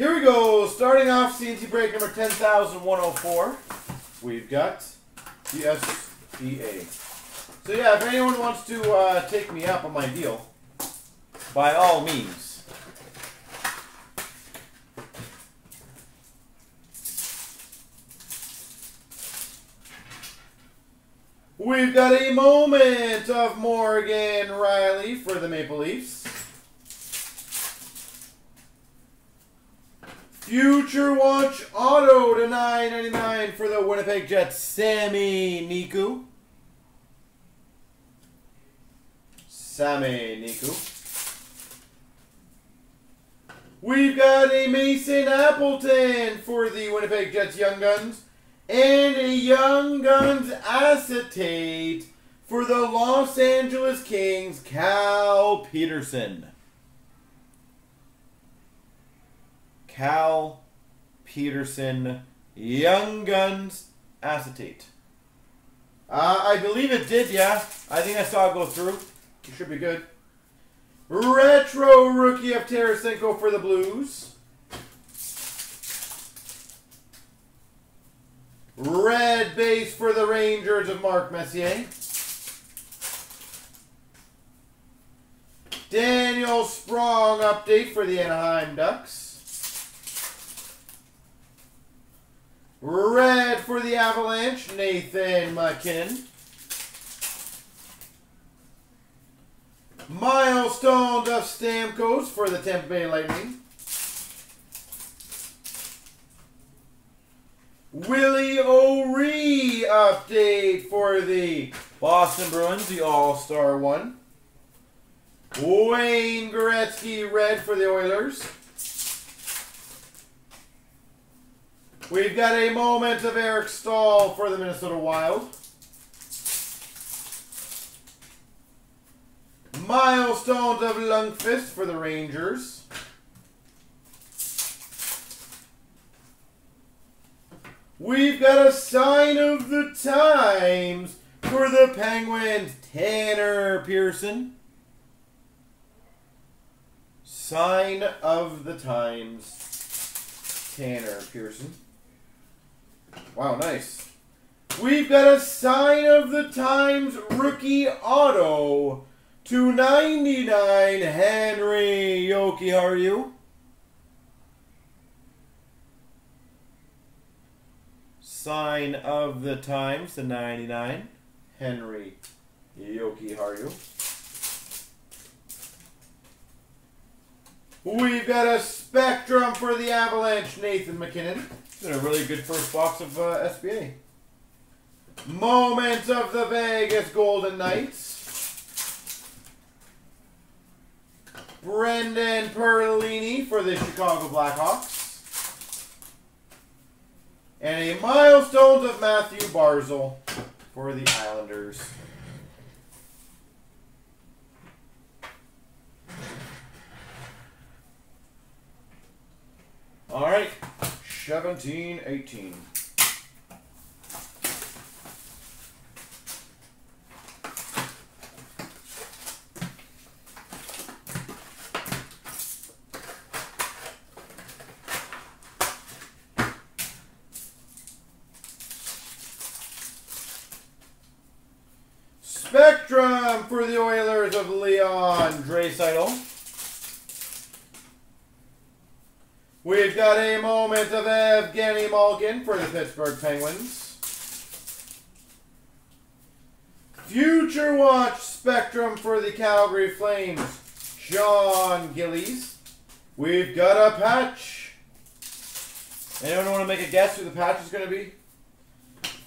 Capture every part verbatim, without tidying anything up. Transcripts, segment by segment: Here we go. Starting off C N C break number ten thousand one oh four. We've got the S B A. So yeah, if anyone wants to uh, take me up on my deal, by all means. We've got a moment of Morgan Riley for the Maple Leafs. Future Watch Auto to nine ninety-nine for the Winnipeg Jets, Sammy Niku. Sammy Niku. We've got a Mason Appleton for the Winnipeg Jets Young Guns. And a Young Guns acetate for the Los Angeles Kings, Cal Petersen. Cal Petersen, Young Guns acetate. Uh, I believe it did, yeah. I think I saw it go through. It should be good. Retro rookie of Tarasenko for the Blues. Red base for the Rangers of Marc Messier. Daniel Sprong update for the Anaheim Ducks. Red for the Avalanche, Nathan McKinnon. Milestone Duff Stamkos for the Tampa Bay Lightning. Willie O'Ree update for the Boston Bruins, the All-Star one. Wayne Gretzky red for the Oilers. We've got a moment of Eric Staal for the Minnesota Wild. Milestones of Lundqvist for the Rangers. We've got a sign of the times for the Penguins, Tanner Pearson. Sign of the times, Tanner Pearson. Wow, nice. We've got a sign of the times rookie auto to ninety-nine Henry Yokiharu. Sign of the times to ninety-nine Henry Yokiharu. We've got a Spectrum for the Avalanche, Nathan McKinnon. It's been a really good first box of uh, S B A. Moments of the Vegas Golden Knights. Brendan Perlini for the Chicago Blackhawks. And a Milestones of Matthew Barzal for the Islanders. All right. seventeen eighteen. Spectrum for the Oilers of Leon Draisaitl. We've got a moment of Evgeny Malkin for the Pittsburgh Penguins. Future Watch Spectrum for the Calgary Flames, Sean Gillies. We've got a patch. Anyone want to make a guess who the patch is going to be?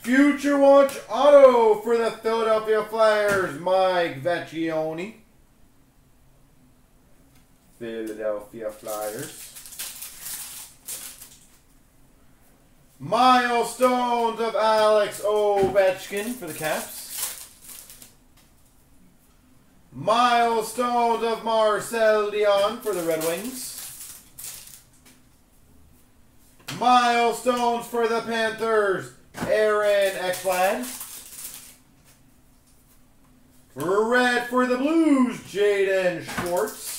Future Watch Auto for the Philadelphia Flyers, Mike Vecchione. Philadelphia Flyers. Milestones of Alex Ovechkin for the Caps. Milestones of Marcel Dion for the Red Wings. Milestones for the Panthers, Aaron Ekblad. Red for the Blues, Jaden Schwartz.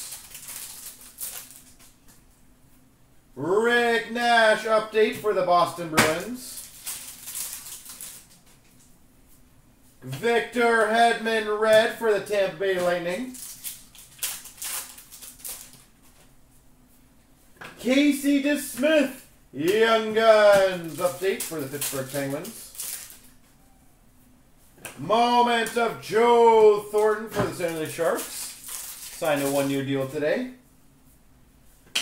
Red Nash update for the Boston Bruins. Victor Hedman red for the Tampa Bay Lightning. Casey DeSmith Young Guns update for the Pittsburgh Penguins. Moment of Joe Thornton for the San Jose Sharks. Signed a one-year deal today.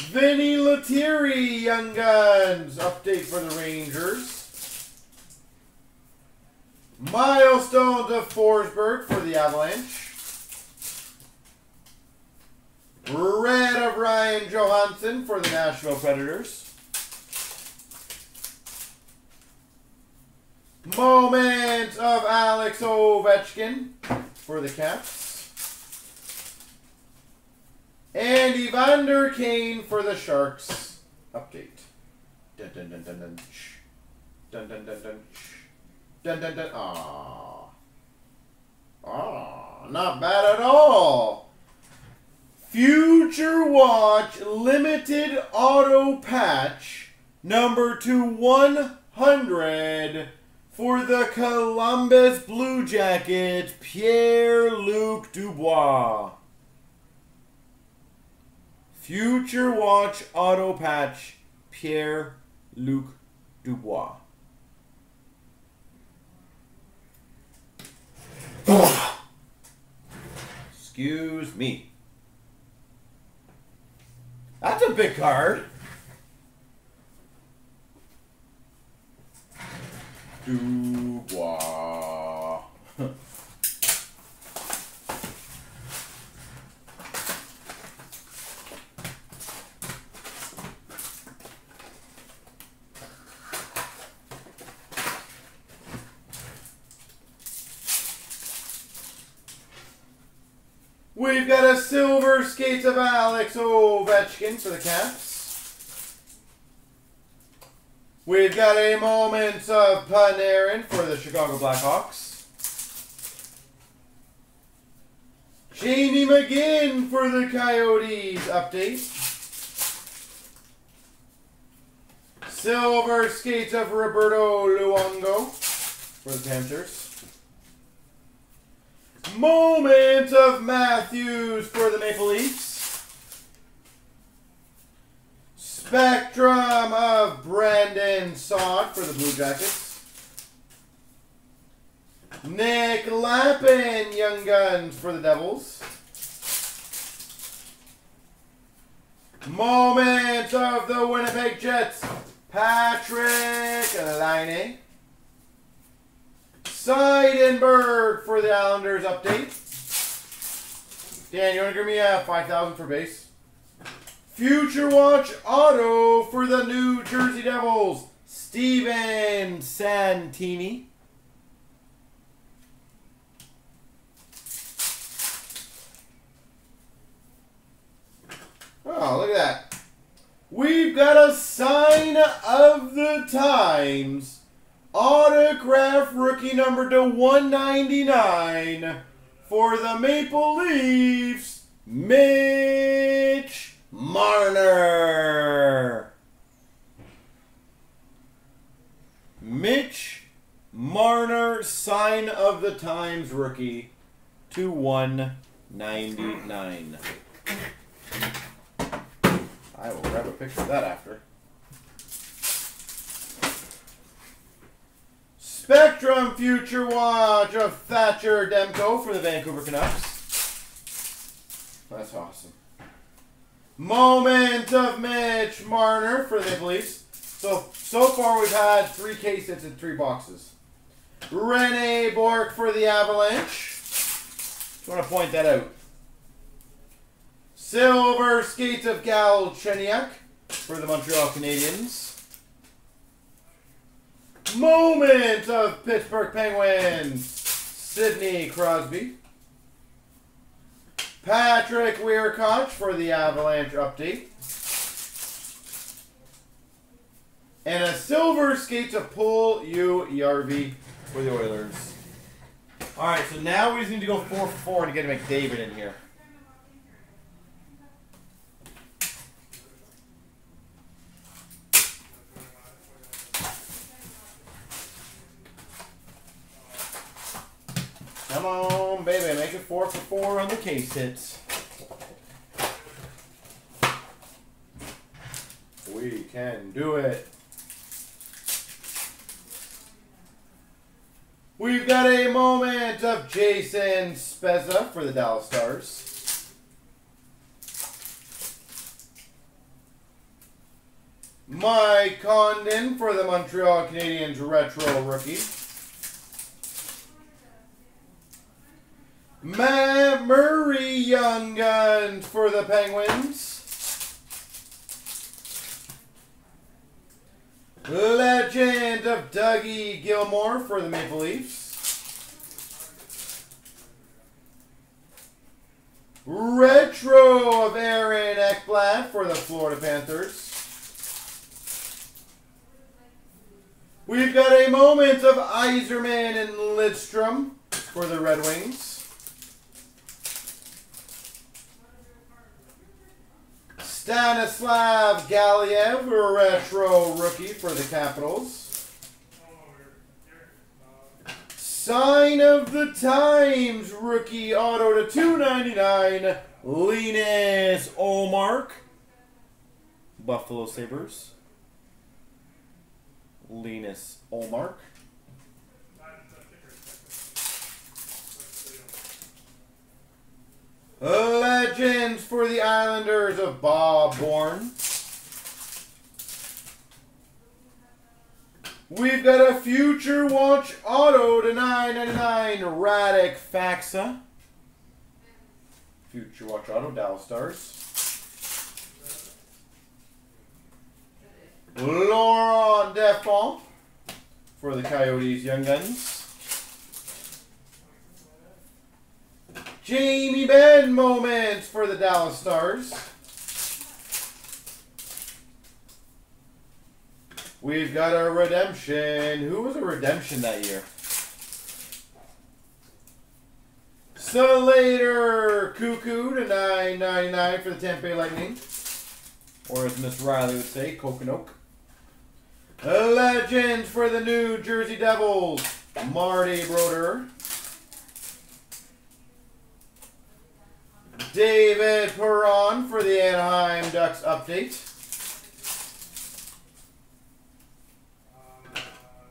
Vinny Lettieri Young Guns update for the Rangers. Milestone to Forsberg for the Avalanche. Red of Ryan Johansson for the Nashville Predators. Moment of Alex Ovechkin for the Caps. And Evander Kane for the Sharks. Update. Dun dun dun dun dun. Dun dun dun dun. Dun dun dun. Aww. Aww. Not bad at all. Future Watch Limited Auto Patch number two one hundred for the Columbus Blue Jackets, Pierre-Luc Dubois. Future Watch Auto Patch, Pierre-Luc Dubois. Excuse me. That's a big card. Dubois. We've got a silver skates of Alex Ovechkin for the Caps. We've got a moment of Panarin for the Chicago Blackhawks. Jamie McGinn for the Coyotes update. Silver skates of Roberto Luongo for the Panthers. Moment of Matthews for the Maple Leafs. Spectrum of Brandon Saad for the Blue Jackets. Nick Lappin, Young Guns for the Devils. Moment of the Winnipeg Jets, Patrick Laine. Seidenberg for the Islanders update. Dan, you want to give me a five thousand for base? Future Watch Auto for the New Jersey Devils, Steven Santini. Oh, look at that. We've got a sign of the times. Autograph rookie number to one ninety-nine for the Maple Leafs, Mitch Marner. Mitch Marner, sign of the times rookie to one ninety-nine. I will grab a picture of that after. Spectrum Future Watch of Thatcher Demko for the Vancouver Canucks. That's awesome. Moment of Mitch Marner for the Maple Leafs. So, so far we've had three cases and three boxes. Rene Bork for the Avalanche. Just want to point that out. Silver skates of Cal Petersen for the Montreal Canadiens. Moment of Pittsburgh Penguins, Sidney Crosby. Patrick Weirkoch for the Avalanche update. And a silver skate to pull you, Yarvi, for the Oilers. All right, so now we just need to go four for four to get McDavid in here. on, baby. Make it four for four on the case hits. We can do it. We've got a moment of Jason Spezza for the Dallas Stars. Mike Condon for the Montreal Canadiens Retro Rookie. Matt Murray Young Gun for the Penguins. Legend of Dougie Gilmore for the Maple Leafs. Retro of Aaron Ekblad for the Florida Panthers. We've got a moment of Yzerman and Lidstrom for the Red Wings. Stanislav Galiev, retro rookie for the Capitals. Sign of the Times, rookie auto to two ninety-nine, Linus Olmark, Buffalo Sabres. Linus Olmark. Legends for the Islanders of Bob Bourne. We've got a Future Watch auto to nine ninety-nine, Radek Faxa. Future Watch auto, Dallas Stars. Laurent Defon for the Coyotes Young Guns. Jamie Benn moments for the Dallas Stars. We've got a redemption. Who was a redemption that year? Slater Cuckoo to nine ninety-nine for the Tampa Lightning. Or as Miss Riley would say, Coconut. Legends for the New Jersey Devils, Marty Broder. David Perron for the Anaheim Ducks update.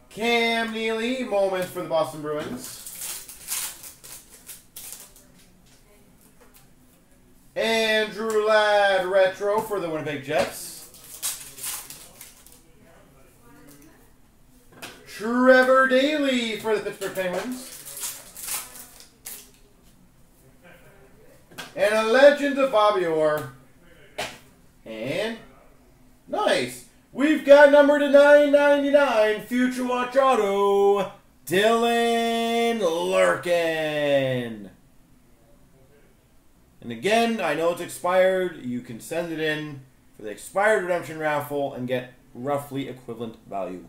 Cam Neely, moments for the Boston Bruins. Andrew Ladd, retro for the Winnipeg Jets. Trevor Daley for the Pittsburgh Penguins. And a legend of Bobby Orr. And nice. We've got number to nine ninety-nine, Future Watch auto, Dylan Larkin. And again, I know it's expired. You can send it in for the expired redemption raffle and get roughly equivalent value.